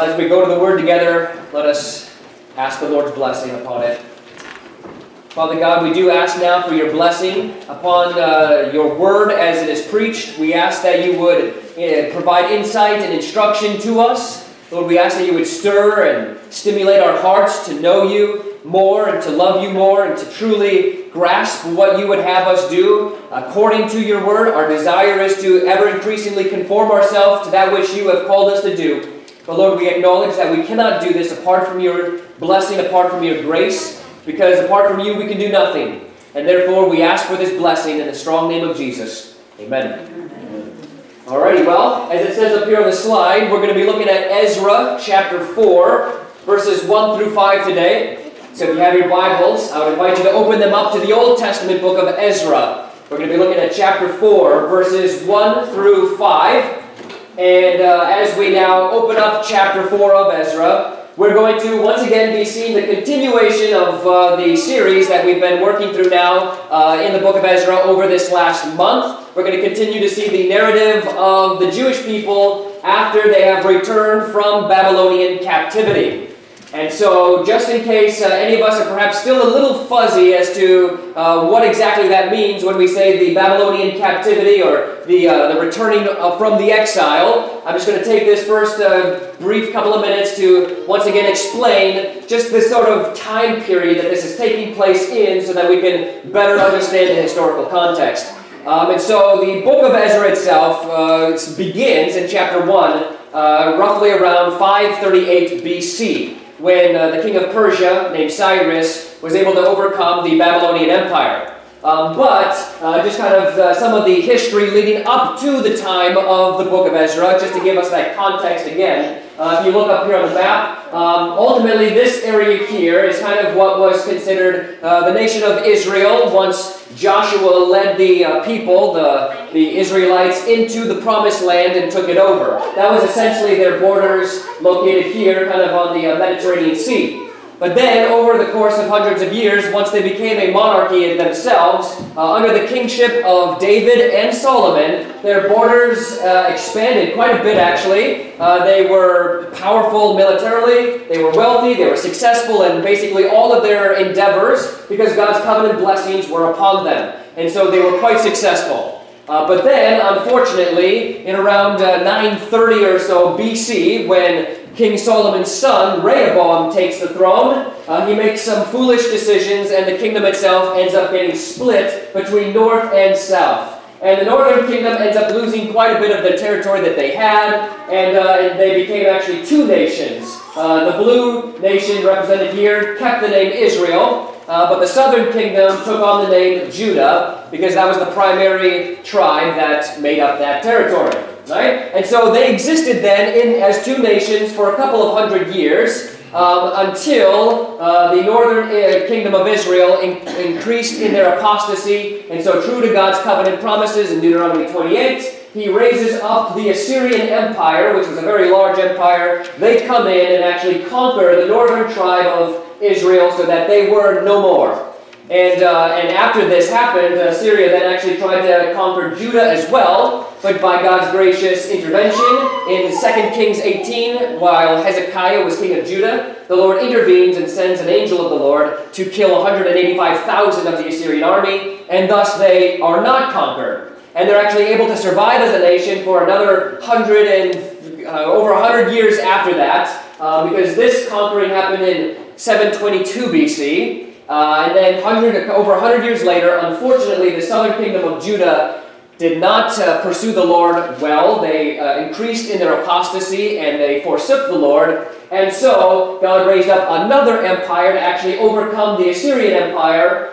Well, as we go to the Word together, let us ask the Lord's blessing upon it. Father God, we do ask now for your blessing upon your Word as it is preached. We ask that you would provide insight and instruction to us. Lord, we ask that you would stir and stimulate our hearts to know you more and to love you more and to truly grasp what you would have us do. According to your Word, our desire is to ever increasingly conform ourselves to that which you have called us to do. But Lord, we acknowledge that we cannot do this apart from your blessing, apart from your grace, because apart from you we can do nothing. And therefore we ask for this blessing in the strong name of Jesus. Amen. Amen. Alrighty, well, as it says up here on the slide, we're going to be looking at Ezra chapter 4, verses 1 through 5 today. So if you have your Bibles, I would invite you to open them up to the Old Testament book of Ezra. We're going to be looking at chapter 4, verses 1 through 5. And as we now open up chapter 4 of Ezra, we're going to once again be seeing the continuation of the series that we've been working through now in the book of Ezra over this last month. We're going to continue to see the narrative of the Jewish people after they have returned from Babylonian captivity. And so just in case any of us are perhaps still a little fuzzy as to what exactly that means when we say the Babylonian captivity or the returning from the exile, I'm just going to take this first brief couple of minutes to once again explain just the sort of time period that this is taking place in so that we can better understand the historical context. And so the book of Ezra itself begins in chapter 1 roughly around 538 BC when the king of Persia named Cyrus was able to overcome the Babylonian Empire. Just kind of some of the history leading up to the time of the book of Ezra, just to give us that context again. If you look up here on the map, ultimately this area here is kind of what was considered the nation of Israel once Joshua led the people, the Israelites, into the promised land and took it over. That was essentially their borders located here, kind of on the Mediterranean Sea. But then, over the course of hundreds of years, once they became a monarchy themselves, under the kingship of David and Solomon, their borders expanded quite a bit, actually. They were powerful militarily, they were wealthy, they were successful in basically all of their endeavors because God's covenant blessings were upon them. And so they were quite successful. But then, unfortunately, in around 930 or so BC, when King Solomon's son, Rehoboam, takes the throne. He makes some foolish decisions, and the kingdom itself ends up getting split between north and south. And the northern kingdom ends up losing quite a bit of the territory that they had, and they became actually two nations. The blue nation represented here kept the name Israel, but the southern kingdom took on the name Judah, because that was the primary tribe that made up that territory. Right? And so they existed then as two nations for a couple of hundred years until the northern kingdom of Israel increased in their apostasy. And so true to God's covenant promises in Deuteronomy 28, he raises up the Assyrian Empire, which was a very large empire. They come in and actually conquer the northern tribe of Israel so that they were no more. And after this happened, Assyria then actually tried to conquer Judah as well, but by God's gracious intervention, in 2 Kings 18, while Hezekiah was king of Judah, the Lord intervenes and sends an angel of the Lord to kill 185,000 of the Assyrian army, and thus they are not conquered. And they're actually able to survive as a nation for another over 100 years after that, because this conquering happened in 722 BC, and then over 100 years later, unfortunately, the southern kingdom of Judah did not pursue the Lord well. They increased in their apostasy, and they forsook the Lord. And so God raised up another empire to actually overcome the Assyrian Empire,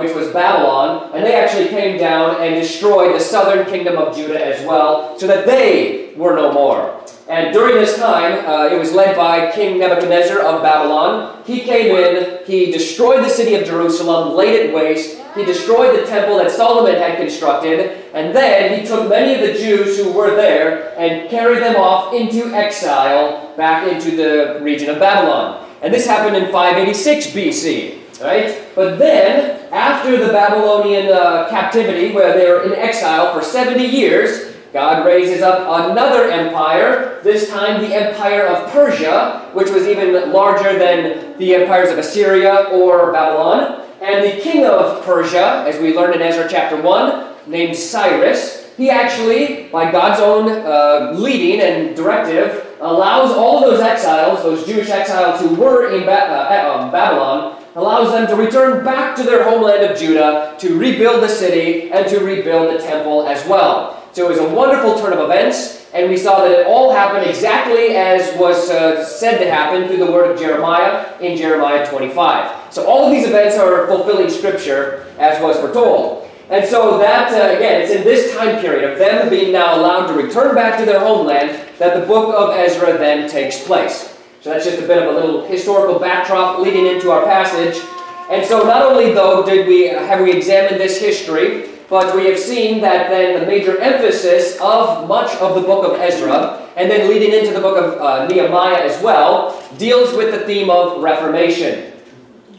which was Babylon. And they actually came down and destroyed the southern kingdom of Judah as well, so that they were no more. And during this time, it was led by King Nebuchadnezzar of Babylon. He came in, he destroyed the city of Jerusalem, laid it waste, he destroyed the temple that Solomon had constructed, and then he took many of the Jews who were there and carried them off into exile back into the region of Babylon. And this happened in 586 BC. Right? But then, after the Babylonian captivity, where they were in exile for 70 years, God raises up another empire, this time the empire of Persia, which was even larger than the empires of Assyria or Babylon. And the king of Persia, as we learned in Ezra chapter 1, named Cyrus, he actually, by God's own leading and directive, allows all those exiles, those Jewish exiles who were in Babylon, allows them to return back to their homeland of Judah to rebuild the city and to rebuild the temple as well. So it was a wonderful turn of events, and we saw that it all happened exactly as was said to happen through the word of Jeremiah in Jeremiah 25. So all of these events are fulfilling Scripture as was foretold. And so that, again, it's in this time period of them being now allowed to return back to their homeland that the book of Ezra then takes place. So that's just a bit of a little historical backdrop leading into our passage. And so not only, though, have we examined this history, but we have seen that then the major emphasis of much of the book of Ezra, and then leading into the book of Nehemiah as well, deals with the theme of reformation.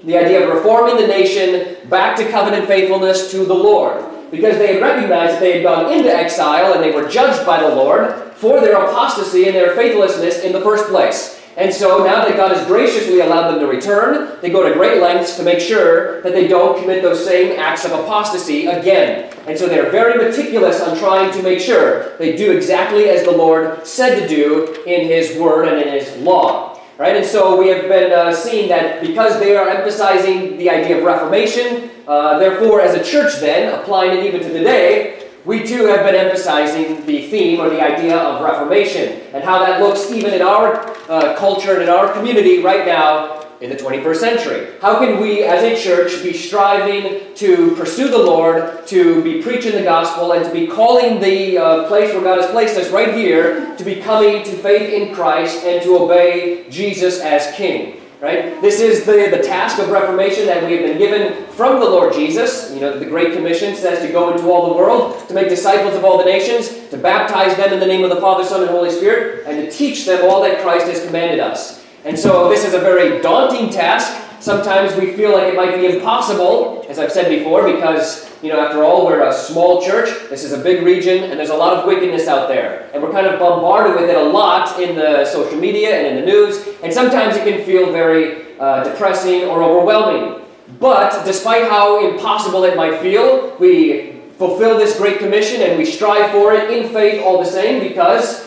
The idea of reforming the nation back to covenant faithfulness to the Lord. Because they had recognized that they had gone into exile and they were judged by the Lord for their apostasy and their faithlessness in the first place. And so now that God has graciously allowed them to return, they go to great lengths to make sure that they don't commit those same acts of apostasy again. And so they're very meticulous on trying to make sure they do exactly as the Lord said to do in His Word and in His law. Right? And so we have been seeing that because they are emphasizing the idea of reformation, therefore as a church then, applying it even to today, we too have been emphasizing the theme or the idea of reformation and how that looks even in our culture and in our community right now in the 21st century. How can we as a church be striving to pursue the Lord, to be preaching the gospel, and to be calling the place where God has placed us right here to be coming to faith in Christ and to obey Jesus as King? Right? This is the task of reformation that we have been given from the Lord Jesus. You know, the Great Commission says to go into all the world, to make disciples of all the nations, to baptize them in the name of the Father, Son, and Holy Spirit, and to teach them all that Christ has commanded us. And so this is a very daunting task. Sometimes we feel like it might be impossible, as I've said before, because, you know, after all, we're a small church. This is a big region, and there's a lot of wickedness out there. And we're kind of bombarded with it a lot in the social media and in the news. And sometimes it can feel very depressing or overwhelming. But despite how impossible it might feel, we fulfill this Great Commission and we strive for it in faith all the same, because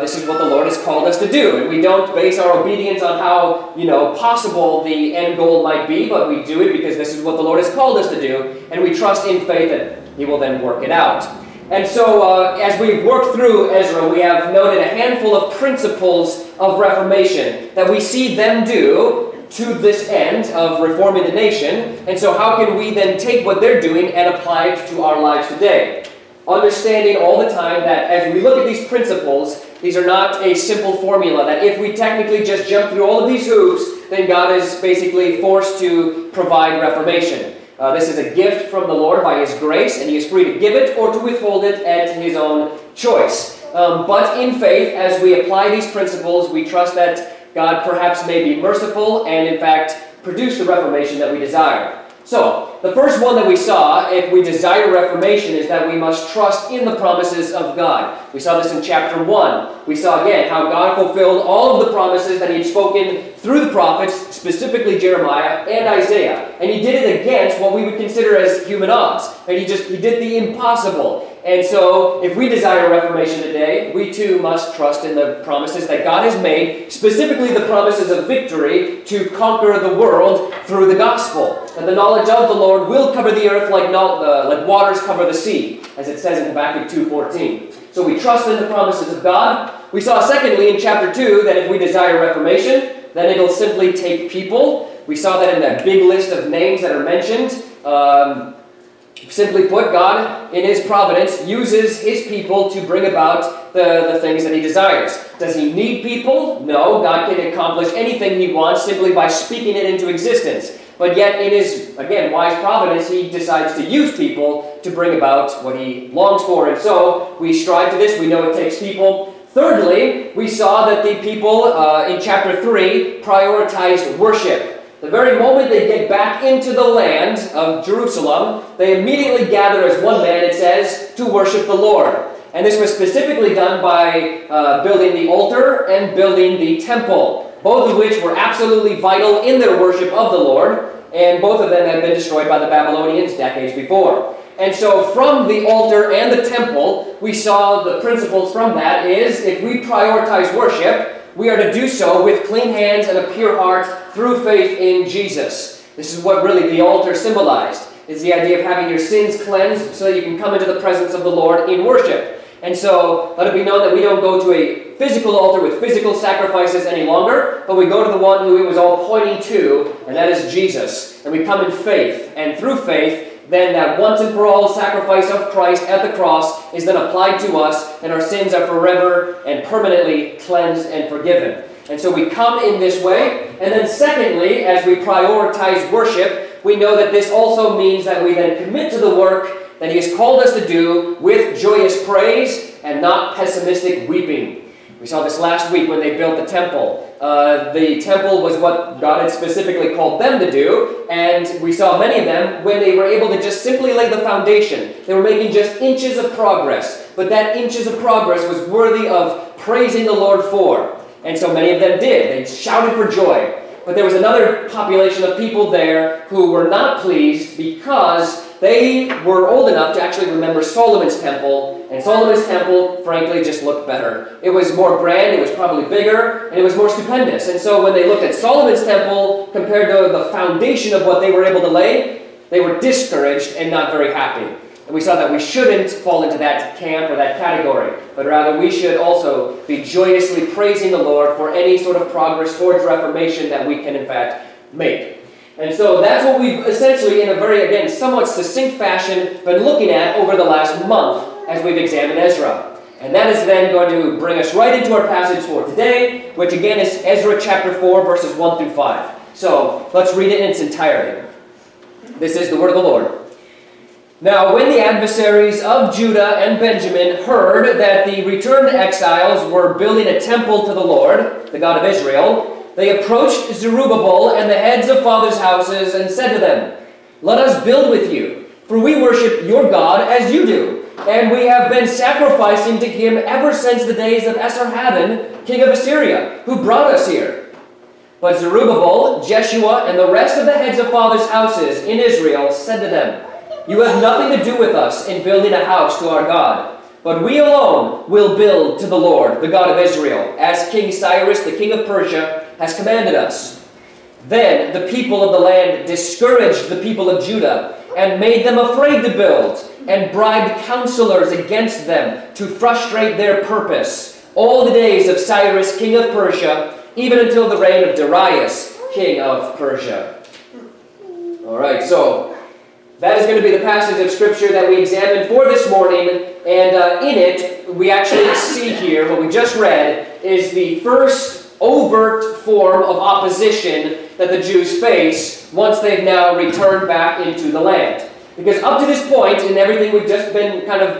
this is what the Lord has called us to do. And we don't base our obedience on how, you know, possible the end goal might be, but we do it because this is what the Lord has called us to do, and we trust in faith that He will then work it out. And so as we've worked through Ezra, we have noted a handful of principles of reformation that we see them do to this end of reforming the nation. And so how can we then take what they're doing and apply it to our lives today? Understanding all the time that as we look at these principles, these are not a simple formula, that if we technically just jump through all of these hoops, then God is basically forced to provide reformation. This is a gift from the Lord by His grace, and He is free to give it or to withhold it at His own choice. But in faith, as we apply these principles, we trust that God perhaps may be merciful and, in fact, produce the reformation that we desire. So, the first one that we saw, if we desire reformation, is that we must trust in the promises of God. We saw this in chapter 1. We saw again how God fulfilled all of the promises that He had spoken through the prophets, specifically Jeremiah and Isaiah. And He did it against what we would consider as human odds. And He did the impossible. And so, if we desire reformation today, we too must trust in the promises that God has made, specifically the promises of victory to conquer the world through the gospel. And the knowledge of the Lord will cover the earth like waters cover the sea, as it says in Habakkuk 2:14. So we trust in the promises of God. We saw, secondly, in chapter 2, that if we desire reformation, then it'll simply take people. We saw that in that big list of names that are mentioned. Simply put, God, in His providence, uses His people to bring about the things that He desires. Does He need people? No, God can accomplish anything He wants simply by speaking it into existence. But yet, in His, again, wise providence, He decides to use people to bring about what He longs for. And so, we strive to this. We know it takes people. Thirdly, we saw that the people in chapter 3 prioritized worship. The very moment they get back into the land of Jerusalem, they immediately gather as one man, it says, to worship the Lord. And this was specifically done by building the altar and building the temple, both of which were absolutely vital in their worship of the Lord, and both of them had been destroyed by the Babylonians decades before. And so from the altar and the temple, we saw the principles from that is, if we prioritize worship, we are to do so with clean hands and a pure heart through faith in Jesus. This is what really the altar symbolized. It's the idea of having your sins cleansed so that you can come into the presence of the Lord in worship. And so let it be known that we don't go to a physical altar with physical sacrifices any longer, but we go to the one who it was all pointing to, and that is Jesus. And we come in faith, and through faith, then that once and for all sacrifice of Christ at the cross is then applied to us, and our sins are forever and permanently cleansed and forgiven. And so we come in this way. And then secondly, as we prioritize worship, we know that this also means that we then commit to the work that He has called us to do with joyous praise and not pessimistic weeping. We saw this last week when they built the temple. The temple was what God had specifically called them to do, and we saw many of them when they were able to just simply lay the foundation. They were making just inches of progress, but that inches of progress was worthy of praising the Lord for. And so many of them did. They shouted for joy. But there was another population of people there who were not pleased because they were old enough to actually remember Solomon's temple, and Solomon's temple, frankly, just looked better. It was more grand, it was probably bigger, and it was more stupendous. And so when they looked at Solomon's temple compared to the foundation of what they were able to lay, they were discouraged and not very happy. And we saw that we shouldn't fall into that camp or that category, but rather we should also be joyously praising the Lord for any sort of progress towards reformation that we can, in fact, make. And so that's what we've essentially, in a very, again, somewhat succinct fashion, been looking at over the last month as we've examined Ezra. And that is then going to bring us right into our passage for today, which again is Ezra chapter 4, verses 1 through 5. So let's read it in its entirety. This is the word of the Lord. Now when the adversaries of Judah and Benjamin heard that the returned exiles were building a temple to the Lord, the God of Israel, they approached Zerubbabel and the heads of fathers' houses and said to them, "Let us build with you, for we worship your God as you do, and we have been sacrificing to him ever since the days of Esarhaddon, king of Assyria, who brought us here." But Zerubbabel, Jeshua, and the rest of the heads of fathers' houses in Israel said to them, "You have nothing to do with us in building a house to our God, but we alone will build to the Lord, the God of Israel, as King Cyrus, the king of Persia, has commanded us." Then the people of the land discouraged the people of Judah and made them afraid to build, and bribed counselors against them to frustrate their purpose all the days of Cyrus, king of Persia, even until the reign of Darius, king of Persia. All right, so that is going to be the passage of Scripture that we examined for this morning, and in it, we actually see here, what we just read, is the first overt form of opposition that the Jews face once they've now returned back into the land. Because up to this point, in everything we've just been kind of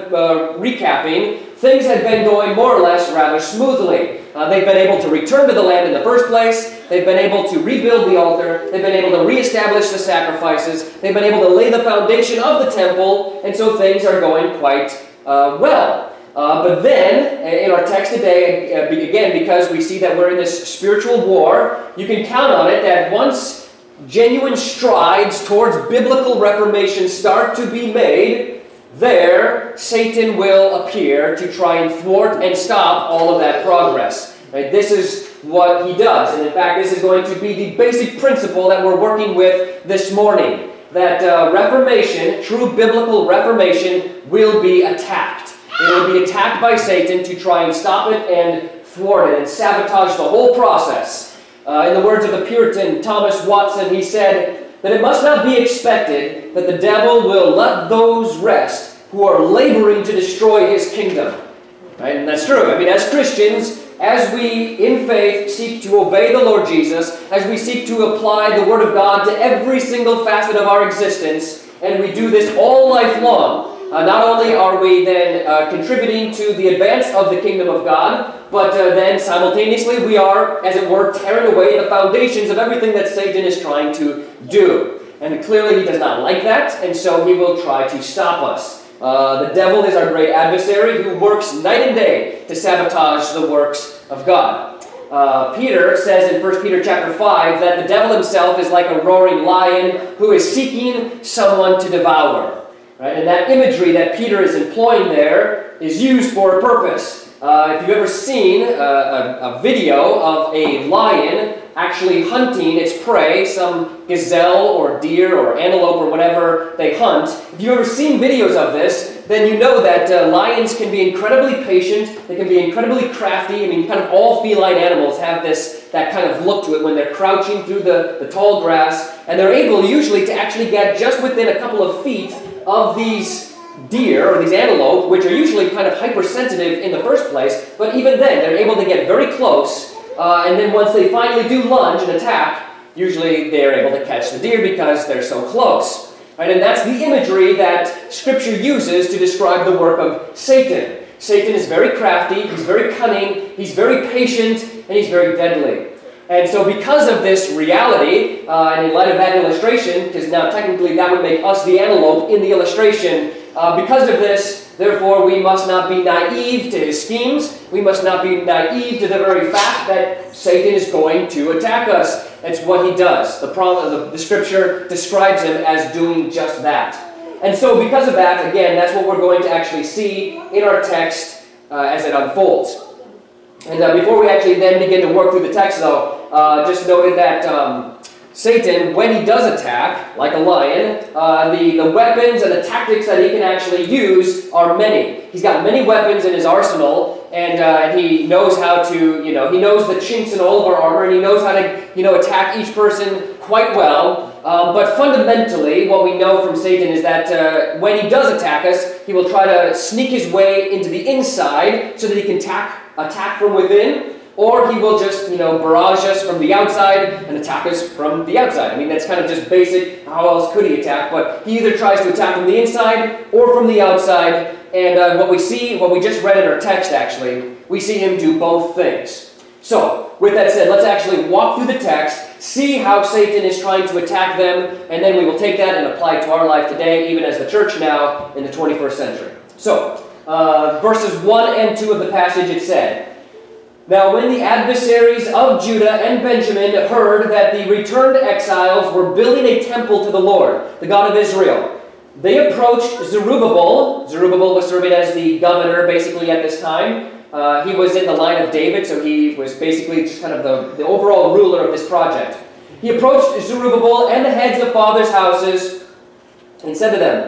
recapping, things had been going more or less rather smoothly. They've been able to return to the land in the first place. They've been able to rebuild the altar. They've been able to reestablish the sacrifices. They've been able to lay the foundation of the temple. And so things are going quite well. But then, in our text today, again, because we see that we're in this spiritual war, you can count on it that once genuine strides towards biblical reformation start to be made, there, Satan will appear to try and thwart and stop all of that progress. Right? This is what he does. And in fact, this is going to be the basic principle that we're working with this morning. That reformation, true biblical reformation, will be attacked. It will be attacked by Satan to try and stop it and thwart it and sabotage the whole process. In the words of the Puritan Thomas Watson, he said that it must not be expected that the devil will let those rest who are laboring to destroy his kingdom. Right? And that's true. I mean, as Christians, as we, in faith, seek to obey the Lord Jesus, as we seek to apply the Word of God to every single facet of our existence, and we do this all life long, not only are we then contributing to the advance of the kingdom of God, but then simultaneously we are, as it were, tearing away the foundations of everything that Satan is trying to do. And clearly he does not like that, and so he will try to stop us. The devil is our great adversary who works night and day to sabotage the works of God. Peter says in 1 Peter chapter 5 that the devil himself is like a roaring lion who is seeking someone to devour. Right? And that imagery that Peter is employing there is used for a purpose. If you've ever seen a video of a lion actually hunting its prey, some gazelle or deer or antelope or whatever they hunt, if you've ever seen videos of this, then you know that lions can be incredibly patient, they can be incredibly crafty. I mean, kind of all feline animals have that kind of look to it when they're crouching through the tall grass, and they're able usually to actually get just within a couple of feet of these deer or these antelope, which are usually kind of hypersensitive in the first place, but even then they're able to get very close. And then once they finally do lunge and attack, usually they're able to catch the deer because they're so close. Right? And that's the imagery that Scripture uses to describe the work of Satan. Satan is very crafty, he's very cunning, he's very patient, and he's very deadly. And so because of this reality, and in light of that illustration, because now technically that would make us the antelope in the illustration, because of this, therefore, we must not be naive to his schemes. We must not be naive to the very fact that Satan is going to attack us. That's what he does. The Scripture describes him as doing just that. And so because of that, again, that's what we're going to actually see in our text as it unfolds. And before we actually then begin to work through the text, though, just noted that Satan, when he does attack, like a lion, the weapons and the tactics that he can actually use are many. He's got many weapons in his arsenal, and he knows how to, he knows the chinks in all of our armor, and he knows how to, attack each person quite well. But fundamentally, what we know from Satan is that when he does attack us, he will try to sneak his way into the inside so that he can attack from within. Or he will just, barrage us from the outside and attack us from the outside. I mean, that's kind of just basic. How else could he attack? But he either tries to attack from the inside or from the outside. And what we just read in our text, actually, we see him do both things. So, with that said, let's actually walk through the text, see how Satan is trying to attack them, and then we will take that and apply it to our life today, even as the church now in the 21st century. So, verses 1 and 2 of the passage, it said, "Now when the adversaries of Judah and Benjamin heard that the returned exiles were building a temple to the Lord, the God of Israel, they approached Zerubbabel." Zerubbabel was serving as the governor basically at this time. He was in the line of David, so he was basically just kind of the overall ruler of this project. He approached Zerubbabel and the heads of fathers' houses and said to them,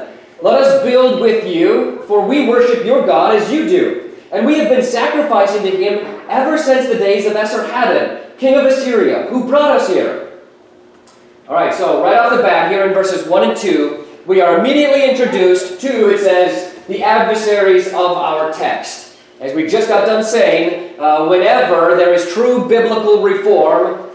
"Let us build with you, for we worship your God as you do. And we have been sacrificing to him ever since the days of Esarhaddon, king of Assyria, who brought us here." All right, so right off the bat, here in verses 1 and 2, we are immediately introduced to, it says, the adversaries of our text. As we just got done saying, whenever there is true biblical reform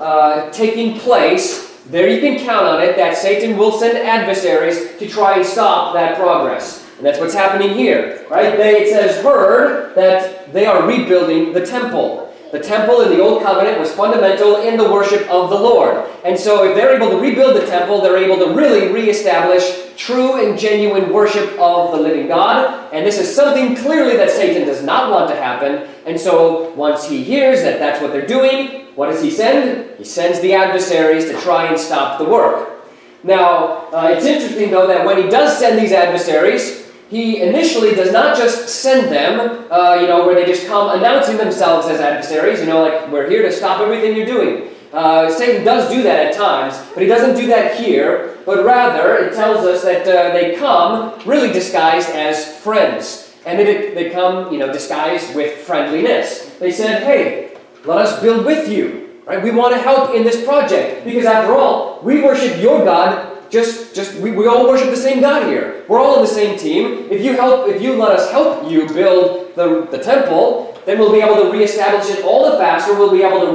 taking place, there you can count on it that Satan will send adversaries to try and stop that progress. And that's what's happening here, right? It says, heard that they are rebuilding the temple. The temple in the Old Covenant was fundamental in the worship of the Lord. And so if they're able to rebuild the temple, they're able to really reestablish true and genuine worship of the living God. And this is something clearly that Satan does not want to happen. And so once he hears that that's what they're doing, what does he send? He sends the adversaries to try and stop the work. Now, it's interesting, though, that when he does send these adversaries, he initially does not just send them, where they just come announcing themselves as adversaries, like, "We're here to stop everything you're doing." Satan does do that at times, but he doesn't do that here, but rather it tells us that they come really disguised as friends. And they come, disguised with friendliness. They said, "Hey, let us build with you, right? We want to help in this project, because after all, we worship your God. We all worship the same God here. We're all on the same team. If you let us help you build the temple, then we'll be able to reestablish it all the faster. We'll be able to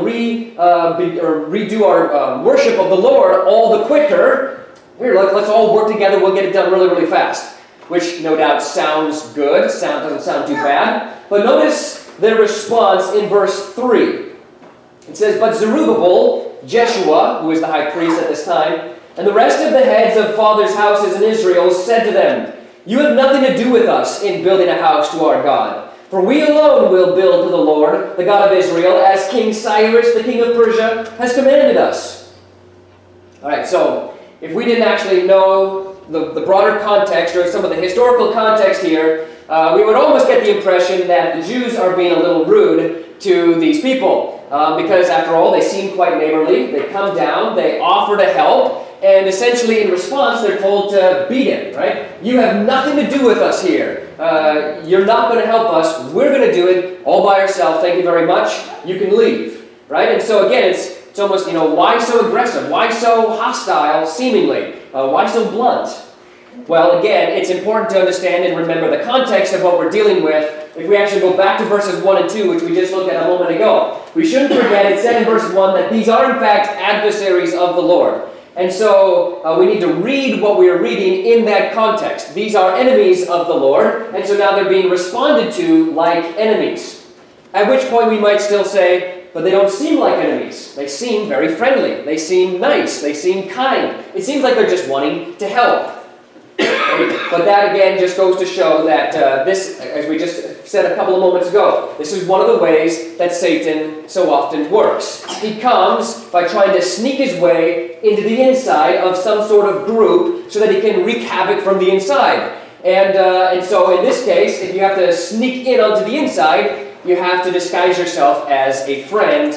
redo our worship of the Lord all the quicker. Here, let's all work together. We'll get it done really, really fast." Which no doubt sounds good. Doesn't sound too bad. But notice their response in verse 3. It says, "But Zerubbabel, Jeshua," who is the high priest at this time, "and the rest of the heads of fathers' houses in Israel said to them, You have nothing to do with us in building a house to our God. For we alone will build to the Lord, the God of Israel, as King Cyrus, the king of Persia, has commanded us. All right, so if we didn't actually know the broader context or some of the historical context here, we would almost get the impression that the Jews are being a little rude to these people. Because after all, they seem quite neighborly. They come down, they offer to help. And essentially, in response, they're told to beat him, right? You have nothing to do with us here. You're not going to help us. We're going to do it all by ourselves. Thank you very much. You can leave, right? And so, again, it's almost, you know, why so aggressive? Why so hostile, seemingly? Why so blunt? Well, again, it's important to understand and remember the context of what we're dealing with if we actually go back to verses 1 and 2, which we just looked at a moment ago. We shouldn't forget, it said in verse 1 that these are, in fact, adversaries of the Lord. And so we need to read what we are reading in that context. These are enemies of the Lord, and so now they're being responded to like enemies. At which point we might still say, but they don't seem like enemies. They seem very friendly. They seem nice. They seem kind. It seems like they're just wanting to help. But that, again, just goes to show that this, as we just said a couple of moments ago, this is one of the ways that Satan so often works. He comes by trying to sneak his way into the inside of some sort of group so that he can wreak havoc from the inside. And so in this case, if you have to sneak in onto the inside, you have to disguise yourself as a friend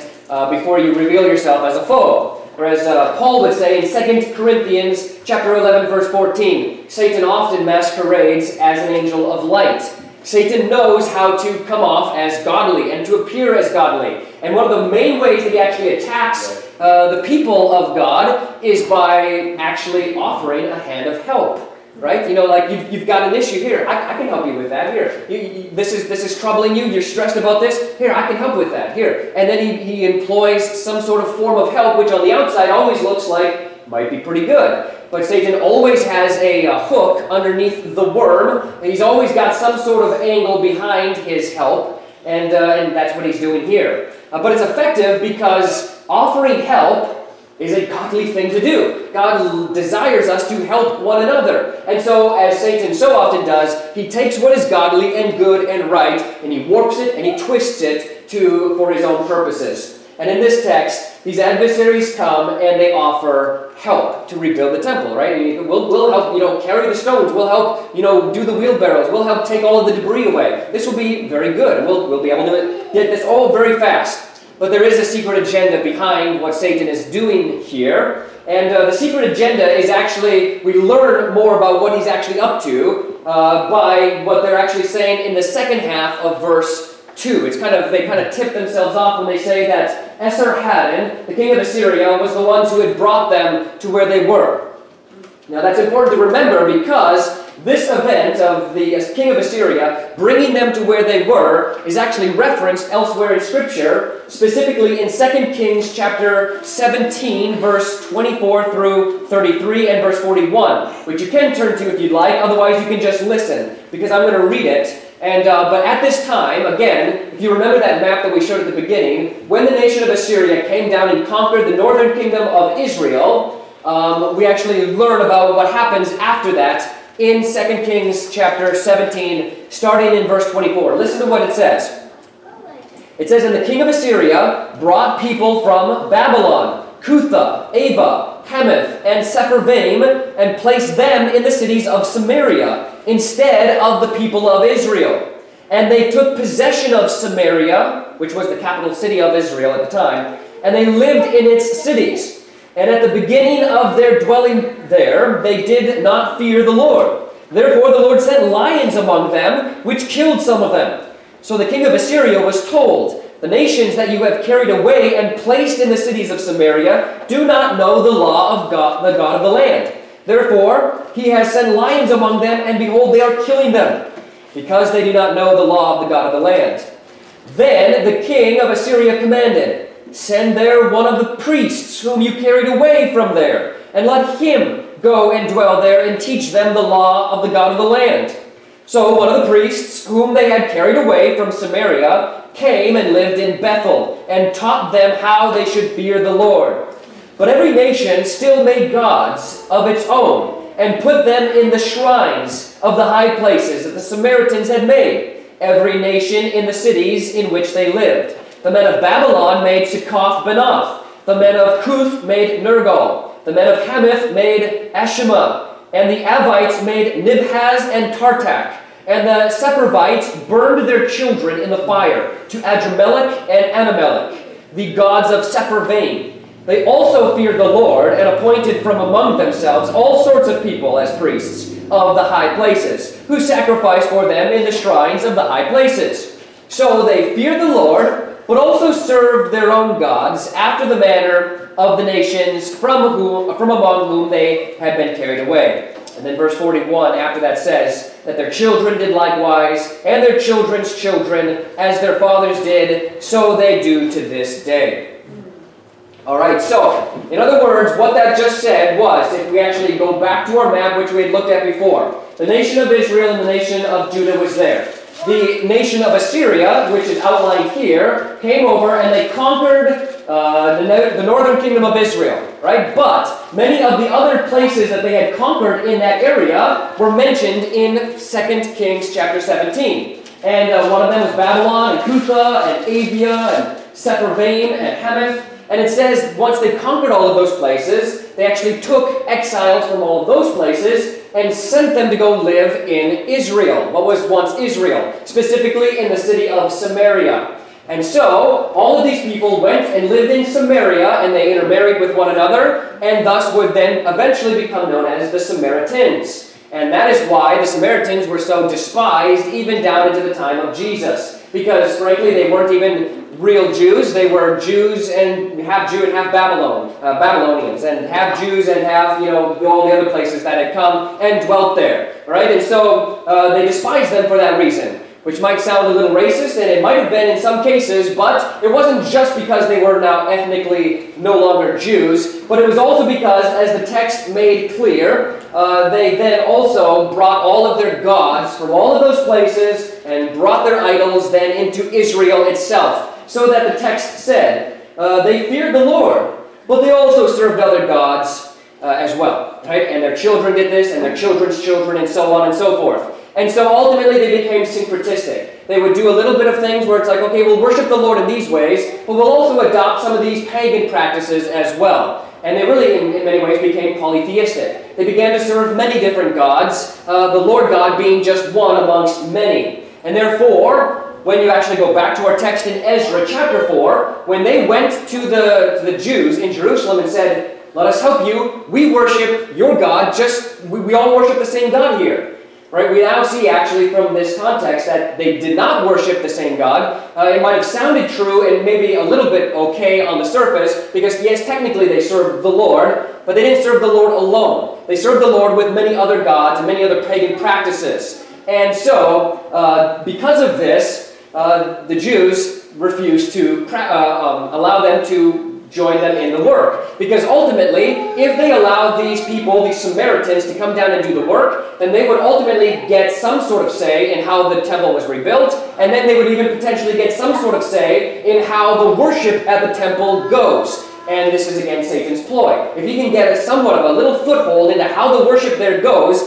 before you reveal yourself as a foe. Or as Paul would say in 2 Corinthians chapter 11, verse 14, Satan often masquerades as an angel of light. Satan knows how to come off as godly and to appear as godly. And one of the main ways that he actually attacks the people of God is by actually offering a hand of help. Right? You know, like, you've got an issue here. I can help you with that. Here. This is troubling you. You're stressed about this. Here, I can help with that. Here. And then he employs some sort of form of help, which on the outside always looks like might be pretty good. But Satan always has a hook underneath the worm. He's always got some sort of angle behind his help. And that's what he's doing here. But it's effective because offering help is a godly thing to do. God desires us to help one another. And so, as Satan so often does, he takes what is godly and good and right, and he warps it and he twists it for his own purposes. And in this text, these adversaries come and they offer help to rebuild the temple, right? We'll help, you know, carry the stones. We'll help, you know, do the wheelbarrows. We'll help take all of the debris away. This will be very good. We'll be able to get this all very fast. But there is a secret agenda behind what Satan is doing here. And the secret agenda is actually, we learn more about what he's actually up to by what they're actually saying in the second half of verse 2. It's kind of, they kind of tip themselves off when they say that Esarhaddon, the king of Assyria, was the ones who had brought them to where they were. Now that's important to remember because this event of the king of Assyria bringing them to where they were is actually referenced elsewhere in Scripture, specifically in 2 Kings chapter 17, verse 24 through 33 and verse 41, which you can turn to if you'd like. Otherwise, you can just listen because I'm going to read it. But at this time, again, if you remember that map that we showed at the beginning, when the nation of Assyria came down and conquered the northern kingdom of Israel, we actually learn about what happens after that in 2 Kings chapter 17, starting in verse 24. Listen to what it says. It says, "And the king of Assyria brought people from Babylon, Cutha, Ava, Hamath, and Sepharvaim, and placed them in the cities of Samaria, instead of the people of Israel. And they took possession of Samaria," which was the capital city of Israel at the time, "and they lived in its cities. And at the beginning of their dwelling there, they did not fear the Lord. Therefore the Lord sent lions among them, which killed some of them. So the king of Assyria was told, 'The nations that you have carried away and placed in the cities of Samaria do not know the law of God, the God of the land. Therefore he has sent lions among them, and behold, they are killing them, because they do not know the law of the God of the land.' Then the king of Assyria commanded, 'Send there one of the priests whom you carried away from there, and let him go and dwell there and teach them the law of the God of the land.' So one of the priests whom they had carried away from Samaria came and lived in Bethel, and taught them how they should fear the Lord. But every nation still made gods of its own, and put them in the shrines of the high places that the Samaritans had made, every nation in the cities in which they lived. The men of Babylon made Succoth-Benoth. The men of Cuth made Nergal. The men of Hamath made Ashima. And the Avites made Nibhaz and Tartak. And the Sepharvites burned their children in the fire to Adramelech and Anamelech, the gods of Sepharvaim. They also feared the Lord and appointed from among themselves all sorts of people as priests of the high places, who sacrificed for them in the shrines of the high places. So they feared the Lord, but also served their own gods after the manner of the nations from among whom they had been carried away. And then verse 41 after that says that their children did likewise, and their children's children, as their fathers did, so they do to this day. Alright, so, in other words, what that just said was, if we actually go back to our map, which we had looked at before, the nation of Israel and the nation of Judah was there. The nation of Assyria, which is outlined here, came over and they conquered the northern kingdom of Israel, right? But many of the other places that they had conquered in that area were mentioned in 2 Kings chapter 17. And one of them was Babylon, and Cutha, and Avia, and Sepharvaim, and Hamath. And it says once they conquered all of those places, they actually took exiles from all of those places and sent them to go live in Israel, what was once Israel, specifically in the city of Samaria. And so all of these people went and lived in Samaria, and they intermarried with one another, and thus would then eventually become known as the Samaritans. And that is why the Samaritans were so despised even down into the time of Jesus, because frankly they weren't even real Jews. They were Jews and half Jew and half Babylonians, and half Jews and half, you know, all the other places that had come and dwelt there, right? And so they despised them for that reason, which might sound a little racist, and it might have been in some cases, but it wasn't just because they were now ethnically no longer Jews, but it was also because, as the text made clear, they then also brought all of their gods from all of those places and brought their idols then into Israel itself. So that the text said, they feared the Lord, but they also served other gods as well, right? And their children did this, and their children's children, and so on and so forth. And so ultimately they became syncretistic. They would do a little bit of things where it's like, okay, we'll worship the Lord in these ways, but we'll also adopt some of these pagan practices as well. And they really, in many ways, became polytheistic. They began to serve many different gods, the Lord God being just one amongst many. And therefore, when you actually go back to our text in Ezra chapter 4, when they went to the Jews in Jerusalem and said, let us help you, we worship your God, just, we all worship the same God here. Right? We now see actually from this context that they did not worship the same God. It might have sounded true and maybe a little bit okay on the surface, because yes, technically they served the Lord, but they didn't serve the Lord alone. They served the Lord with many other gods and many other pagan practices. And so, because of this, the Jews refused to allow them to join them in the work. Because ultimately, if they allowed these people, these Samaritans, to come down and do the work, then they would ultimately get some sort of say in how the temple was rebuilt, and then they would even potentially get some sort of say in how the worship at the temple goes. And this is again Satan's ploy. If he can get somewhat of a little foothold into how the worship there goes,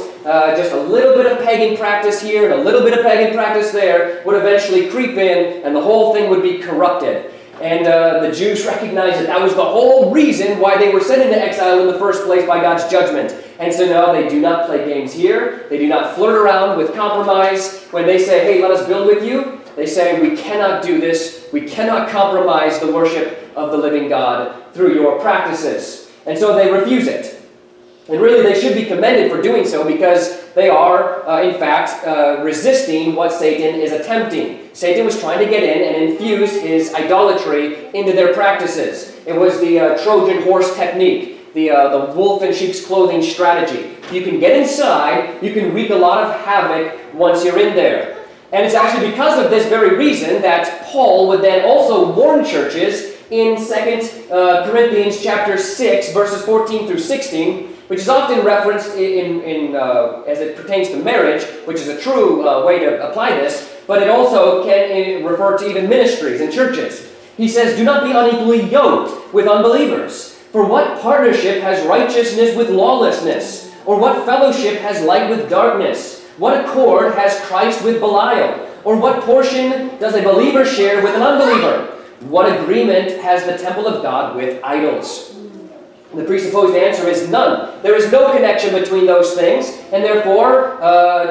just a little bit of pagan practice here and a little bit of pagan practice there would eventually creep in, and the whole thing would be corrupted. And the Jews recognized that that was the whole reason why they were sent into exile in the first place, by God's judgment. And so now they do not play games here. They do not flirt around with compromise. When they say, hey, let us build with you, they say, we cannot do this. We cannot compromise the worship of the living God through your practices. And so they refuse it. And really, they should be commended for doing so, because they are, in fact, resisting what Satan is attempting. Satan was trying to get in and infuse his idolatry into their practices. It was the Trojan horse technique, the wolf in sheep's clothing strategy. You can get inside, you can wreak a lot of havoc once you're in there. And it's actually because of this very reason that Paul would then also warn churches in 2 Corinthians chapter 6, verses 14 through 16, which is often referenced in as it pertains to marriage, which is a true way to apply this, but it also can refer to even ministries and churches. He says, do not be unequally yoked with unbelievers. For what partnership has righteousness with lawlessness? Or what fellowship has light with darkness? What accord has Christ with Belial? Or what portion does a believer share with an unbeliever? What agreement has the temple of God with idols? The presupposed answer is none. There is no connection between those things, and therefore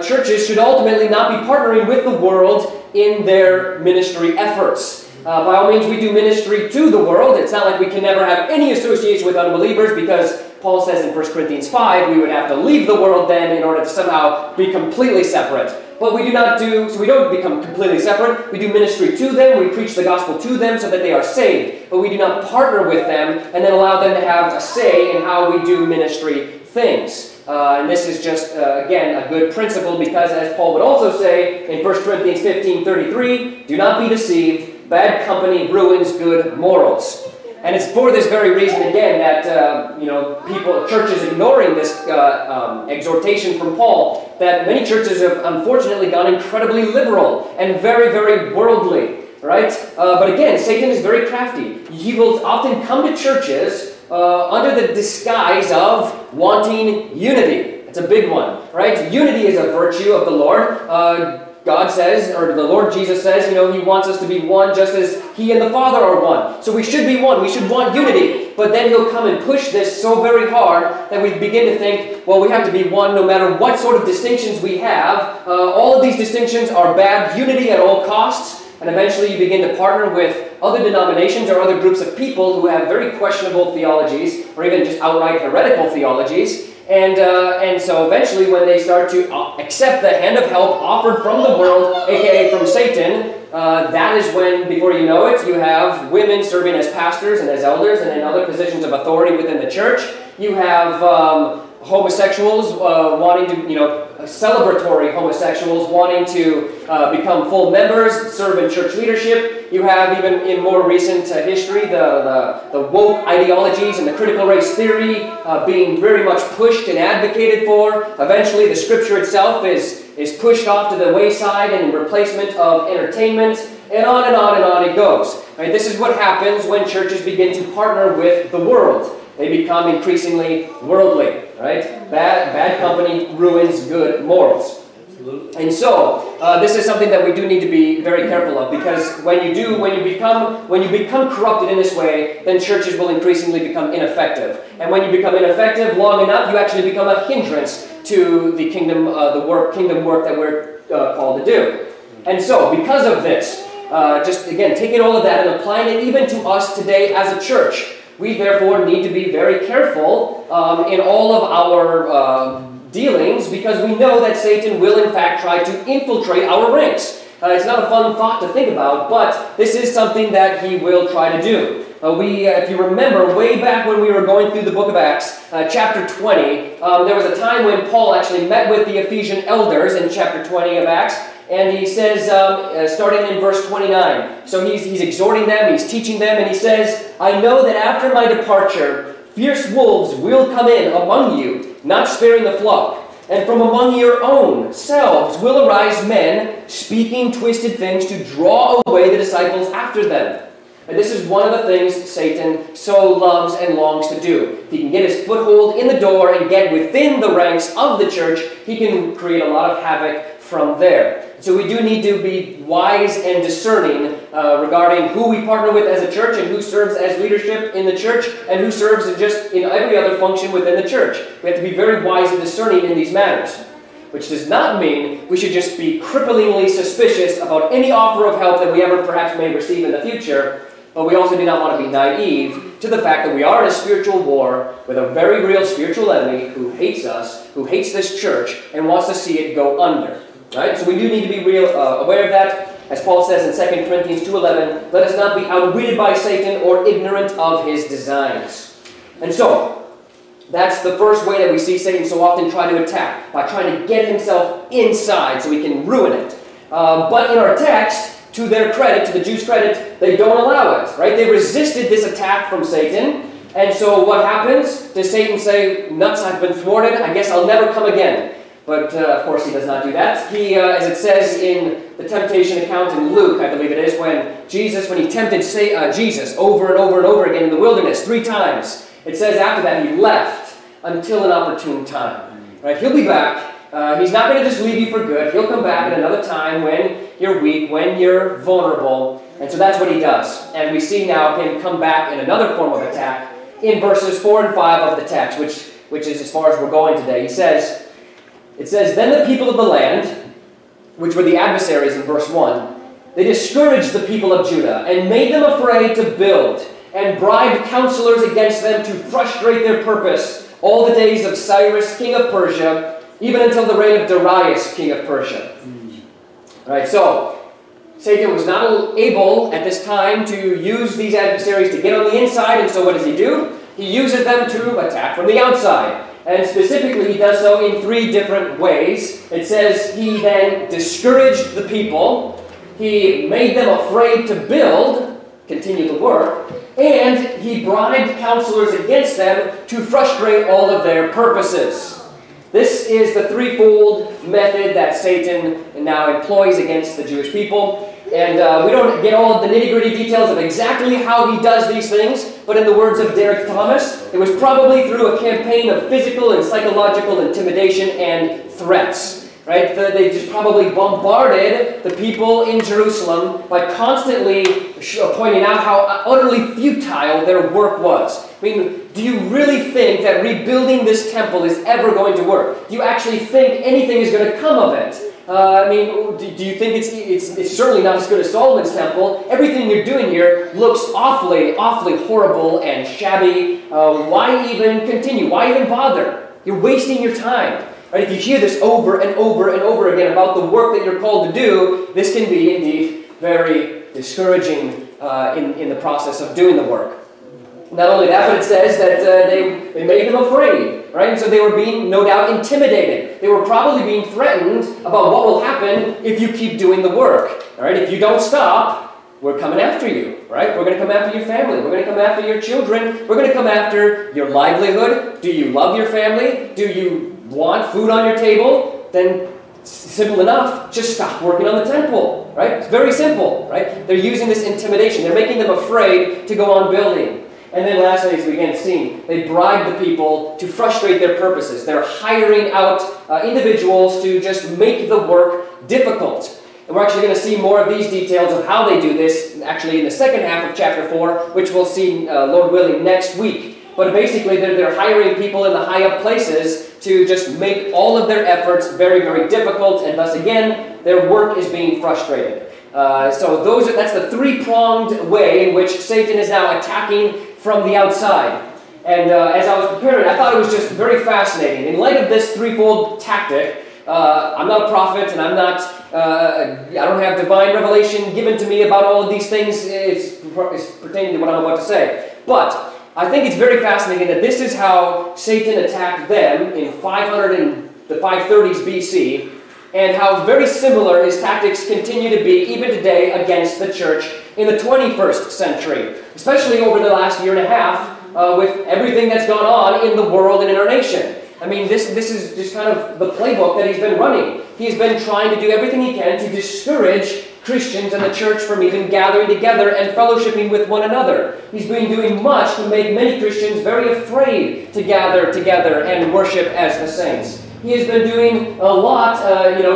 churches should ultimately not be partnering with the world in their ministry efforts. By all means, we do ministry to the world. It's not like we can never have any association with unbelievers, because Paul says in 1 Corinthians 5, we would have to leave the world then in order to somehow be completely separate. But we do not do, so we don't become completely separate. We do ministry to them, we preach the gospel to them so that they are saved. But we do not partner with them and then allow them to have a say in how we do ministry things. And this is just, again, a good principle, because as Paul would also say in 1 Corinthians 15:33, do not be deceived, bad company ruins good morals. And it's for this very reason, again, that churches ignoring this exhortation from Paul, that many churches have unfortunately gone incredibly liberal and very, very worldly, right? But again, Satan is very crafty. He will often come to churches under the disguise of wanting unity. That's a big one, right? Unity is a virtue of the Lord. God says, or the Lord Jesus says, you know, He wants us to be one just as He and the Father are one. So we should be one. We should want unity. But then He'll come and push this so very hard that we begin to think, well, we have to be one no matter what sort of distinctions we have. All of these distinctions are bad. Unity at all costs. And eventually you begin to partner with other denominations or other groups of people who have very questionable theologies, or even just outright heretical theologies. And so eventually when they start to accept the hand of help offered from the world, a.k.a. from Satan, that is when, before you know it, you have women serving as pastors and as elders and in other positions of authority within the church. You have homosexuals wanting to, celebratory homosexuals wanting to become full members, serve in church leadership. You have, even in more recent history, the woke ideologies and the critical race theory being very much pushed and advocated for. Eventually, the scripture itself is pushed off to the wayside and in replacement of entertainment, and on and on and on it goes. Right? This is what happens when churches begin to partner with the world. They become increasingly worldly, right? Bad company ruins good morals. Absolutely. And so, this is something that we do need to be very careful of, because when you become corrupted in this way, then churches will increasingly become ineffective. And when you become ineffective long enough, you actually become a hindrance to the kingdom, the kingdom work that we're called to do. And so, because of this, just again, taking all of that and applying it even to us today as a church, we therefore need to be very careful in all of our dealings, because we know that Satan will in fact try to infiltrate our ranks. It's not a fun thought to think about, but this is something that he will try to do. If you remember, way back when we were going through the book of Acts, chapter 20, there was a time when Paul actually met with the Ephesian elders in chapter 20 of Acts. And he says, starting in verse 29, so he's exhorting them, he's teaching them, and he says, I know that after my departure, fierce wolves will come in among you, not sparing the flock. And from among your own selves will arise men, speaking twisted things to draw away the disciples after them. And this is one of the things Satan so loves and longs to do. If he can get his foothold in the door and get within the ranks of the church, he can create a lot of havoc from there. So we do need to be wise and discerning regarding who we partner with as a church, and who serves as leadership in the church, and who serves just in every other function within the church. We have to be very wise and discerning in these matters, which does not mean we should just be cripplingly suspicious about any offer of help that we ever perhaps may receive in the future, but we also do not want to be naive to the fact that we are in a spiritual war with a very real spiritual enemy who hates us, who hates this church, and wants to see it go under. Right? So we do need to be aware of that. As Paul says in 2 Corinthians 2:11, let us not be outwitted by Satan or ignorant of his designs. And so, that's the first way that we see Satan so often try to attack, by trying to get himself inside so he can ruin it. But in our text, to their credit, to the Jews' credit, they don't allow it. Right? They resisted this attack from Satan. And so what happens? Does Satan say, nuts, I've been thwarted, I guess I'll never come again? But, of course, he does not do that. He, as it says in the temptation account in Luke, I believe it is, when he tempted Jesus over and over and over again in the wilderness 3 times, it says after that he left until an opportune time. Right? He'll be back. He's not going to just leave you for good. He'll come back at another time when you're weak, when you're vulnerable. And so that's what he does. And we see now him come back in another form of attack in verses 4 and 5 of the text, which is as far as we're going today. He says, it says, "Then the people of the land," which were the adversaries in verse 1, "they discouraged the people of Judah and made them afraid to build and bribed counselors against them to frustrate their purpose all the days of Cyrus, king of Persia, even until the reign of Darius, king of Persia." All right, so Satan was not able at this time to use these adversaries to get on the inside, and so what does he do? He uses them to attack from the outside. And specifically, he does so in three different ways. It says he then discouraged the people, he made them afraid to build, continue the work, and he bribed counselors against them to frustrate all of their purposes. This is the threefold method that Satan now employs against the Jewish people. And we don't get all of the nitty-gritty details of exactly how he does these things, but in the words of Derek Thomas, it was probably through a campaign of physical and psychological intimidation and threats. Right? They just probably bombarded the people in Jerusalem by constantly pointing out how utterly futile their work was. I mean, do you really think that rebuilding this temple is ever going to work? Do you actually think anything is going to come of it? I mean, do you think it's certainly not as good as Solomon's temple? Everything you're doing here looks awfully, awfully horrible and shabby. Why even continue? Why even bother? You're wasting your time. Right? If you hear this over and over and over again about the work that you're called to do, this can be indeed very discouraging in the process of doing the work. Not only that, but it says that they made them afraid, right? And so they were being, no doubt, intimidated. They were probably being threatened about what will happen if you keep doing the work. All right? If you don't stop, we're coming after you, right? We're going to come after your family. We're going to come after your children. We're going to come after your livelihood. Do you love your family? Do you want food on your table? Then simple enough, just stop working on the temple, right? It's very simple, right? They're using this intimidation. They're making them afraid to go on building. And then lastly, as we again seen, they bribe the people to frustrate their purposes. They're hiring out individuals to just make the work difficult. And we're actually going to see more of these details of how they do this actually in the second half of chapter 4, which we'll see, Lord willing, next week. But basically, they're hiring people in the high-up places to just make all of their efforts very, very difficult, and thus again, their work is being frustrated. So that's the three-pronged way in which Satan is now attacking from the outside. And as I was preparing, I thought it was just very fascinating. In light of this threefold tactic, I'm not a prophet, and I'm not, I don't have divine revelation given to me about all of these things. It's pertaining to what I'm about to say. But I think it's very fascinating that this is how Satan attacked them in 530s BC, and how very similar his tactics continue to be even today against the church in the 21st century, especially over the last year and a half with everything that's gone on in the world and in our nation. I mean, this is just kind of the playbook that he's been running. He's been trying to do everything he can to discourage Christians and the church from even gathering together and fellowshipping with one another. He's been doing much to make many Christians very afraid to gather together and worship as the saints. He has been doing a lot,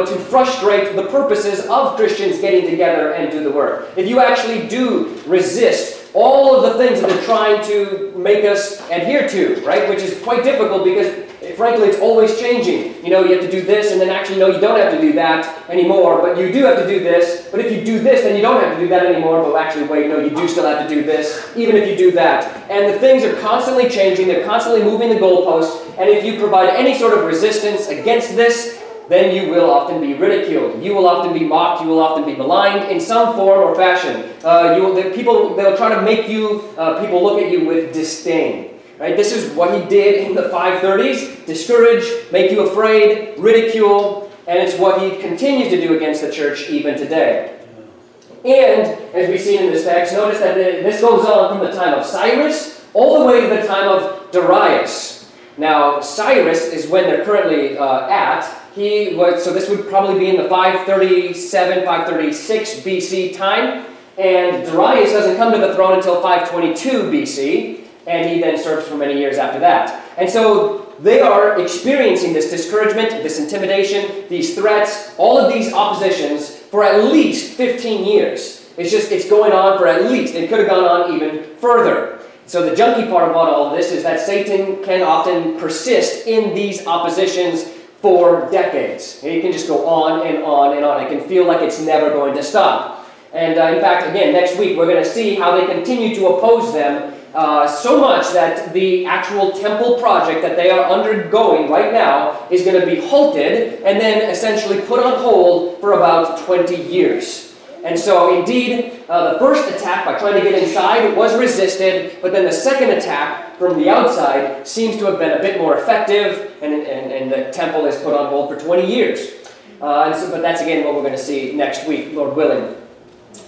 to frustrate the purposes of Christians getting together and do the work. If you actually do resist all of the things that they're trying to make us adhere to, right, which is quite difficult because, frankly, it's always changing. You know, you have to do this, and then actually, no, you don't have to do that anymore, but you do have to do this. But if you do this, then you don't have to do that anymore, but actually, wait, no, you do still have to do this, even if you do that. And the things are constantly changing. They're constantly moving the goalposts, and if you provide any sort of resistance against this, then you will often be ridiculed. You will often be mocked. You will often be maligned in some form or fashion. They'll try to make you, people look at you with disdain. Right? This is what he did in the 530s, discourage, make you afraid, ridicule, and it's what he continues to do against the church even today. And, as we've seen in this text, notice that this goes on from the time of Cyrus all the way to the time of Darius. Now, Cyrus is when they're currently at. So this would probably be in the 537, 536 BC time, and Darius doesn't come to the throne until 522 BC, and he then serves for many years after that. And so they are experiencing this discouragement, this intimidation, these threats, all of these oppositions for at least 15 years. It's just, it's going on for at least, it could have gone on even further. So the junky part about all of this is that Satan can often persist in these oppositions for decades. And it can just go on and on and on. It can feel like it's never going to stop. And in fact, again, next week we're going to see how they continue to oppose them so much that the actual temple project that they are undergoing right now is going to be halted and then essentially put on hold for about 20 years. And so, indeed, the first attack by trying to get inside was resisted, but then the second attack from the outside seems to have been a bit more effective, and the temple is put on hold for 20 years. But that's, again, what we're going to see next week, Lord willing.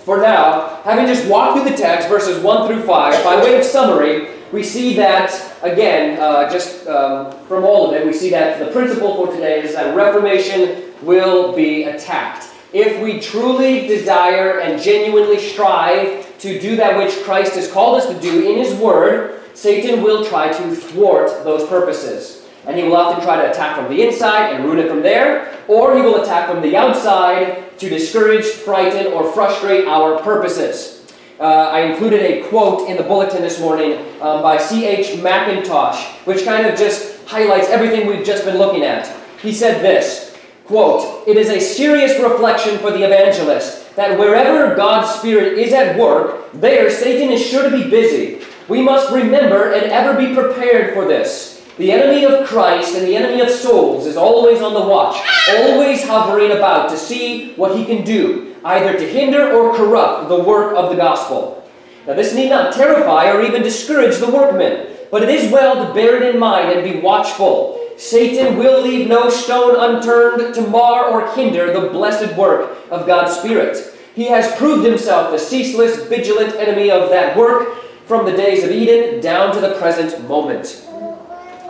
For now, having just walked through the text, verses 1 through 5, by way of summary, we see that, again, from all of it, we see that the principle for today is that Reformation will be attacked. If we truly desire and genuinely strive to do that which Christ has called us to do in His Word, Satan will try to thwart those purposes. And he will often try to attack from the inside and root it from there, or he will attack from the outside to discourage, frighten, or frustrate our purposes. I included a quote in the bulletin this morning by C.H. McIntosh, which kind of just highlights everything we've just been looking at. He said this, quote, "It is a serious reflection for the evangelist that wherever God's Spirit is at work, there Satan is sure to be busy. We must remember and ever be prepared for this. The enemy of Christ and the enemy of souls is always on the watch, always hovering about to see what he can do, either to hinder or corrupt the work of the gospel. Now this need not terrify or even discourage the workman, but it is well to bear it in mind and be watchful. Satan will leave no stone unturned to mar or hinder the blessed work of God's Spirit. He has proved himself the ceaseless, vigilant enemy of that work from the days of Eden down to the present moment."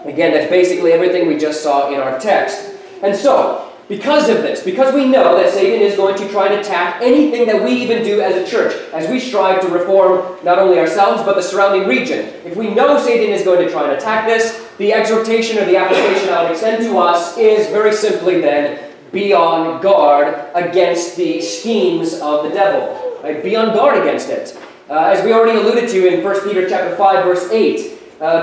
Again, that's basically everything we just saw in our text. And so, because of this, because we know that Satan is going to try and attack anything that we even do as a church, as we strive to reform not only ourselves, but the surrounding region. If we know Satan is going to try and attack this, the exhortation or the application I would extend to us is very simply then, be on guard against the schemes of the devil. Right? Be on guard against it. As we already alluded to in 1 Peter chapter 5, verse 8,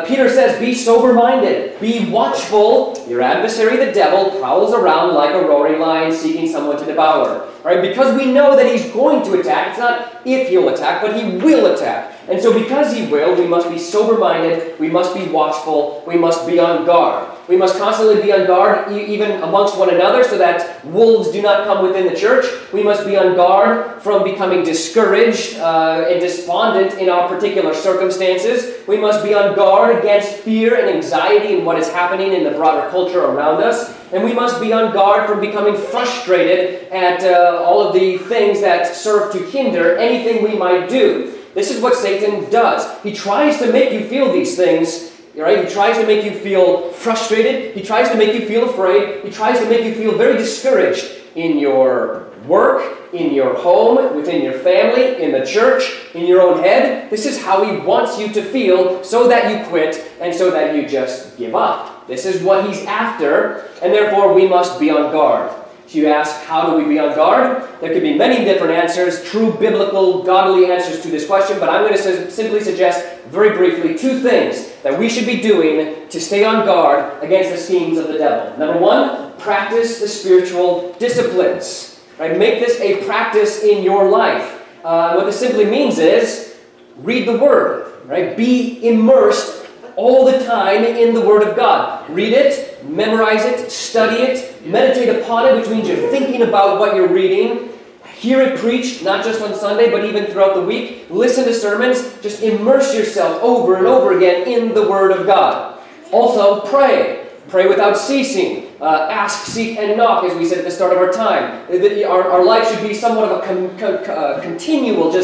Peter says, "Be sober-minded, be watchful. Your adversary, the devil, prowls around like a roaring lion seeking someone to devour." Right? Because we know that he's going to attack. It's not if he'll attack, but he will attack. And so because he will, we must be sober-minded, we must be watchful, we must be on guard. We must constantly be on guard even amongst one another so that wolves do not come within the church. We must be on guard from becoming discouraged and despondent in our particular circumstances. We must be on guard against fear and anxiety and what is happening in the broader culture around us. And we must be on guard from becoming frustrated at all of the things that serve to hinder anything we might do. This is what Satan does. He tries to make you feel these things, right? He tries to make you feel frustrated. He tries to make you feel afraid. He tries to make you feel very discouraged in your work, in your home, within your family, in the church, in your own head. This is how he wants you to feel so that you quit and so that you just give up. This is what he's after, and therefore we must be on guard. So you ask, how do we be on guard? There could be many different answers, true biblical, godly answers to this question, but I'm going to simply suggest very briefly two things that we should be doing to stay on guard against the schemes of the devil. Number one, practice the spiritual disciplines. Right? Make this a practice in your life. What this simply means is read the Word. Right? Be immersed all the time in the Word of God. Read it, memorize it, study it, meditate upon it, which means you're thinking about what you're reading. Hear it preached, not just on Sunday, but even throughout the week. Listen to sermons. Just immerse yourself over and over again in the Word of God. Also, pray. Pray without ceasing. Ask, seek, and knock, as we said at the start of our time. Our life should be somewhat of a continual,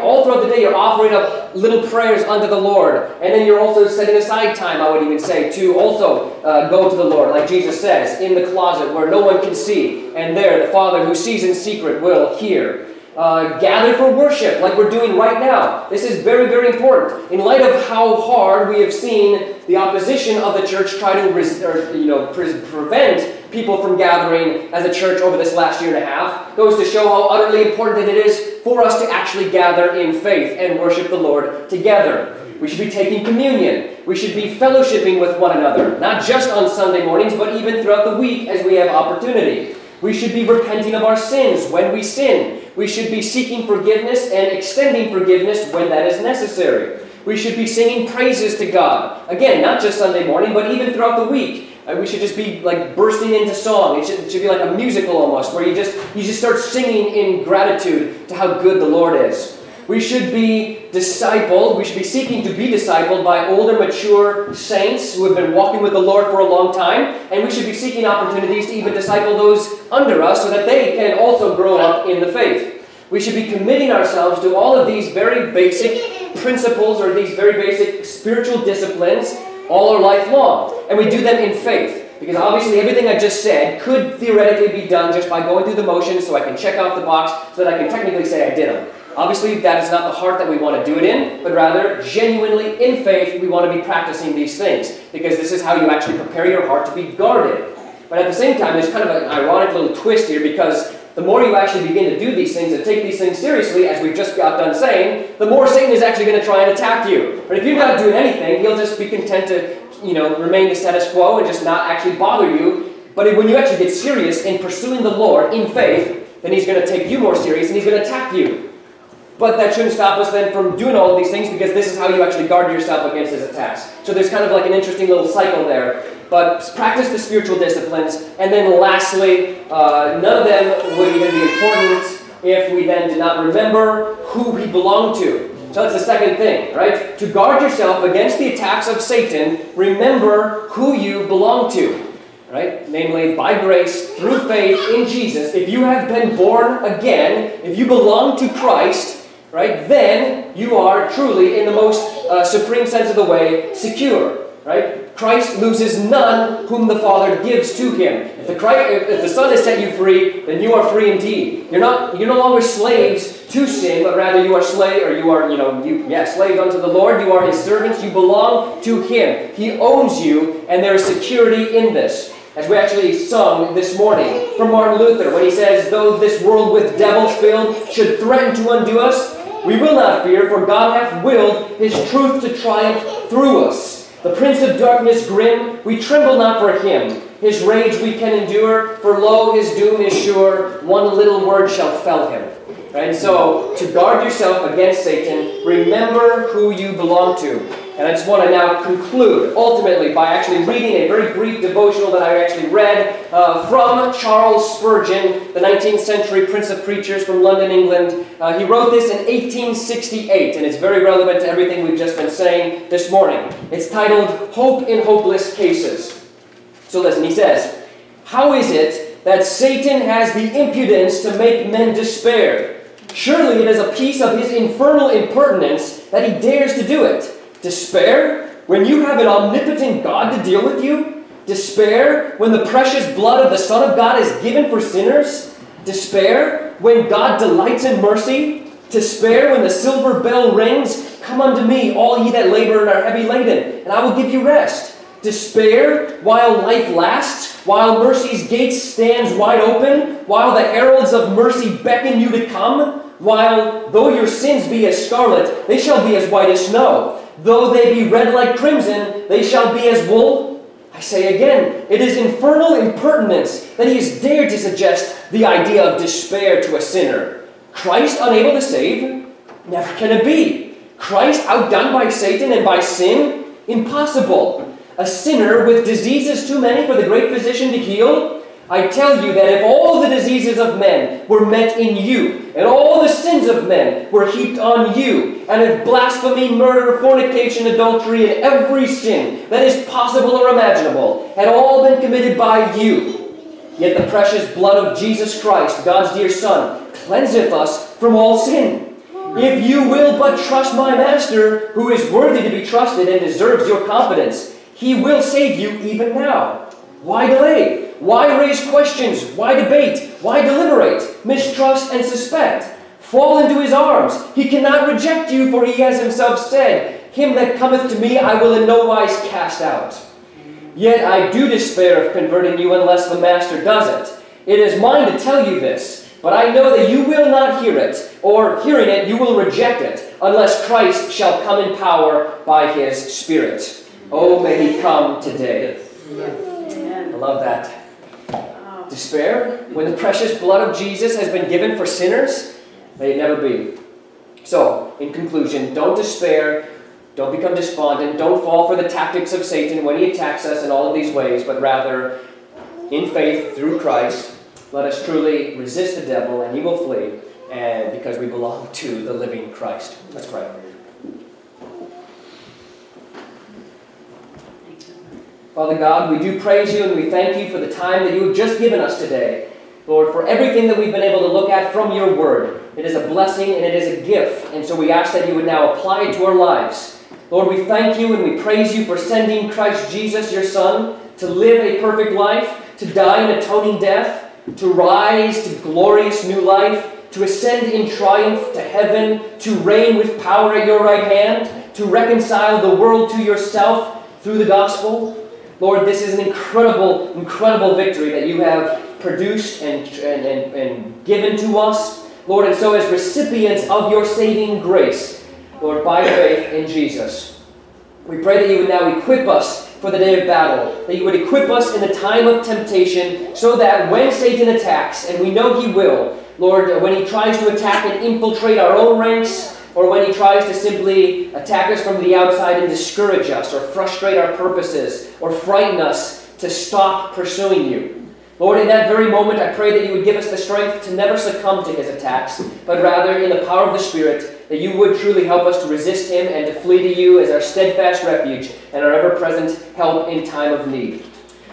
all throughout the day, you're offering up little prayers unto the Lord. And then you're also setting aside time, I would even say, to also go to the Lord, like Jesus says, in the closet where no one can see. And there the Father who sees in secret will hear. gathered for worship like we're doing right now. This is very, very important. In light of how hard we have seen the opposition of the church try to prevent people from gathering as a church over this last year and a half, goes to show how utterly important that it is for us to actually gather in faith and worship the Lord together. We should be taking communion. We should be fellowshipping with one another, not just on Sunday mornings, but even throughout the week as we have opportunity. We should be repenting of our sins when we sin. We should be seeking forgiveness and extending forgiveness when that is necessary. We should be singing praises to God. Again, not just Sunday morning, but even throughout the week. We should just be like bursting into song. It should be like a musical almost, where you just start singing in gratitude to how good the Lord is. We should be discipled. We should be seeking to be discipled by older, mature saints who have been walking with the Lord for a long time. And we should be seeking opportunities to even disciple those under us so that they can also grow up in the faith. We should be committing ourselves to all of these very basic principles or these very basic spiritual disciplines all our life long. And we do them in faith. Because obviously everything I just said could theoretically be done just by going through the motions so I can check off the box so that I can technically say I did them. Obviously, that is not the heart that we want to do it in, but rather, genuinely, in faith, we want to be practicing these things, because this is how you actually prepare your heart to be guarded. But at the same time, there's kind of an ironic little twist here, because the more you actually begin to do these things and take these things seriously, as we've just got done saying, the more Satan is actually going to try and attack you. But if you're not doing anything, he'll just be content to, remain the status quo and just not actually bother you. But when you actually get serious in pursuing the Lord in faith, then he's going to take you more serious and he's going to attack you. But that shouldn't stop us then from doing all of these things, because this is how you actually guard yourself against his attacks. So there's kind of like an interesting little cycle there. But practice the spiritual disciplines. And then lastly, none of them would even be important if we then did not remember who we belong to. So that's the second thing, right? To guard yourself against the attacks of Satan, remember who you belong to. Right? Namely, by grace, through faith in Jesus. If you have been born again, if you belong to Christ, right, then you are truly, in the most supreme sense of the way, secure. Right? Christ loses none whom the Father gives to him. If the Son has set you free, then you are free indeed. You're no longer slaves to sin, but rather you are slaves unto the Lord. You are his servants. You belong to him. He owns you, and there is security in this. As we actually sung this morning from Martin Luther, when he says, "Though this world with devils filled should threaten to undo us, we will not fear, for God hath willed his truth to triumph through us. The prince of darkness grim, we tremble not for him. His rage we can endure, for lo, his doom is sure. One little word shall fell him." Right? So, to guard yourself against Satan, remember who you belong to. And I just want to now conclude, ultimately, by actually reading a very brief devotional that I actually read from Charles Spurgeon, the 19th century Prince of Preachers from London, England. He wrote this in 1868, and it's very relevant to everything we've just been saying this morning. It's titled, "Hope in Hopeless Cases." So listen, he says, "How is it that Satan has the impudence to make men despair? Surely it is a piece of his infernal impertinence that he dares to do it. Despair, when you have an omnipotent God to deal with you? Despair, when the precious blood of the Son of God is given for sinners? Despair, when God delights in mercy? Despair, when the silver bell rings? Come unto me, all ye that labor and are heavy laden, and I will give you rest. Despair, while life lasts, while mercy's gate stands wide open, while the heralds of mercy beckon you to come, while, though your sins be as scarlet, they shall be as white as snow. Though they be red like crimson, they shall be as wool. I say again, it is infernal impertinence that he has dared to suggest the idea of despair to a sinner. Christ unable to save? Never can it be. Christ outdone by Satan and by sin? Impossible. A sinner with diseases too many for the great physician to heal? I tell you that if all the diseases of men were met in you, and all the sins of men were heaped on you, and if blasphemy, murder, fornication, adultery, and every sin that is possible or imaginable had all been committed by you, yet the precious blood of Jesus Christ, God's dear Son, cleanseth us from all sin. If you will but trust my Master, who is worthy to be trusted and deserves your confidence, he will save you even now. Why delay? Why raise questions? Why debate? Why deliberate? Mistrust and suspect? Fall into his arms. He cannot reject you, for he has himself said, Him that cometh to me I will in no wise cast out. Yet I do despair of converting you unless the Master does it. It is mine to tell you this, but I know that you will not hear it, or hearing it you will reject it, unless Christ shall come in power by his Spirit. Oh, may he come today. I love that. Despair, when the precious blood of Jesus has been given for sinners, may it never be. So, in conclusion, don't despair. Don't become despondent. Don't fall for the tactics of Satan when he attacks us in all of these ways, but rather, in faith, through Christ, let us truly resist the devil, and he will flee, and because we belong to the living Christ. Let's pray. Father God, we do praise you and we thank you for the time that you have just given us today. Lord, for everything that we've been able to look at from your word. It is a blessing and it is a gift, and so we ask that you would now apply it to our lives. Lord, we thank you and we praise you for sending Christ Jesus, your Son, to live a perfect life, to die an atoning death, to rise to glorious new life, to ascend in triumph to heaven, to reign with power at your right hand, to reconcile the world to yourself through the gospel. Lord, this is an incredible, incredible victory that you have produced and given to us. Lord, and so as recipients of your saving grace, Lord, by faith in Jesus, we pray that you would now equip us for the day of battle, that you would equip us in the time of temptation, so that when Satan attacks, and we know he will, Lord, when he tries to attack and infiltrate our own ranks, or when he tries to simply attack us from the outside and discourage us, or frustrate our purposes, or frighten us to stop pursuing you. Lord, in that very moment, I pray that you would give us the strength to never succumb to his attacks, but rather, in the power of the Spirit, that you would truly help us to resist him and to flee to you as our steadfast refuge and our ever-present help in time of need.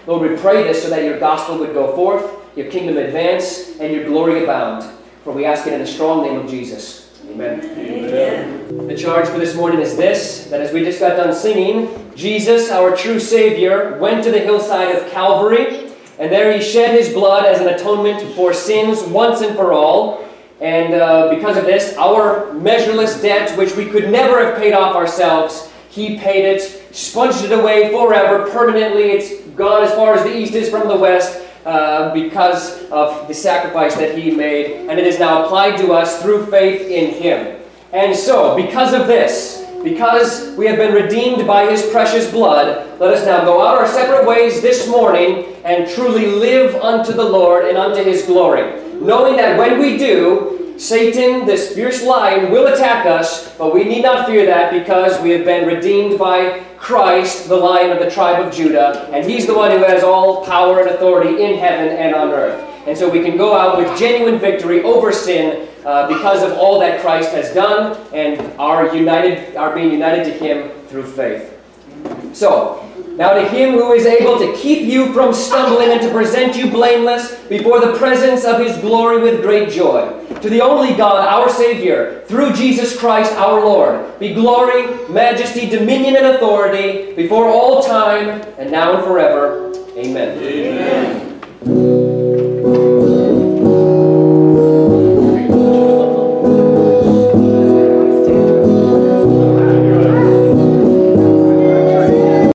Lord, we pray this so that your gospel would go forth, your kingdom advance, and your glory abound. For we ask it in the strong name of Jesus. Amen. Amen. The charge for this morning is this, that as we just got done singing, Jesus, our true Savior, went to the hillside of Calvary, and there he shed his blood as an atonement for sins once and for all. And because of this, our measureless debt, which we could never have paid off ourselves, he paid it, sponged it away forever, permanently. It's gone as far as the east is from the west because of the sacrifice that he made. And it is now applied to us through faith in him. And so, because of this, because we have been redeemed by his precious blood, let us now go out our separate ways this morning and truly live unto the Lord and unto his glory, knowing that when we do, Satan, this fierce lion, will attack us, but we need not fear that because we have been redeemed by Christ, the Lion of the tribe of Judah, and he's the one who has all power and authority in heaven and on earth. And so we can go out with genuine victory over sin because of all that Christ has done and are being united to him through faith. So, now to him who is able to keep you from stumbling and to present you blameless before the presence of his glory with great joy. To the only God, our Savior, through Jesus Christ our Lord, be glory, majesty, dominion, and authority before all time and now and forever. Amen. Amen.